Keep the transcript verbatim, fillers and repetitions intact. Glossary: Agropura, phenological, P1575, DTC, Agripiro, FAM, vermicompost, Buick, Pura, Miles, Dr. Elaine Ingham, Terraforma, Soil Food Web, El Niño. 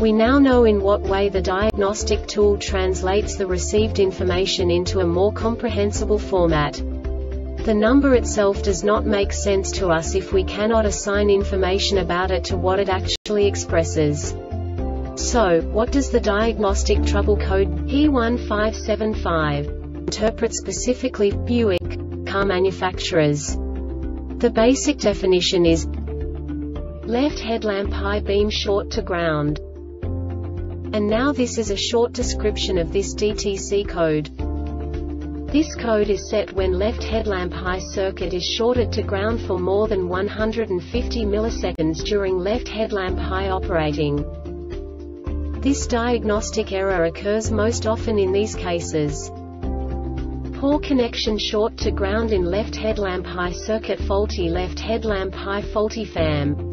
We now know in what way the diagnostic tool translates the received information into a more comprehensible format. The number itself does not make sense to us if we cannot assign information about it to what it actually expresses. So, what does the diagnostic trouble code P one five seven five interpret specifically for Buick car manufacturers? The basic definition is left headlamp high beam short to ground. And now this is a short description of this D T C code. This code is set when left headlamp high circuit is shorted to ground for more than one hundred fifty milliseconds during left headlamp high operating. This diagnostic error occurs most often in these cases: poor connection short to ground in left headlamp high circuit, faulty left headlamp high, faulty F A M.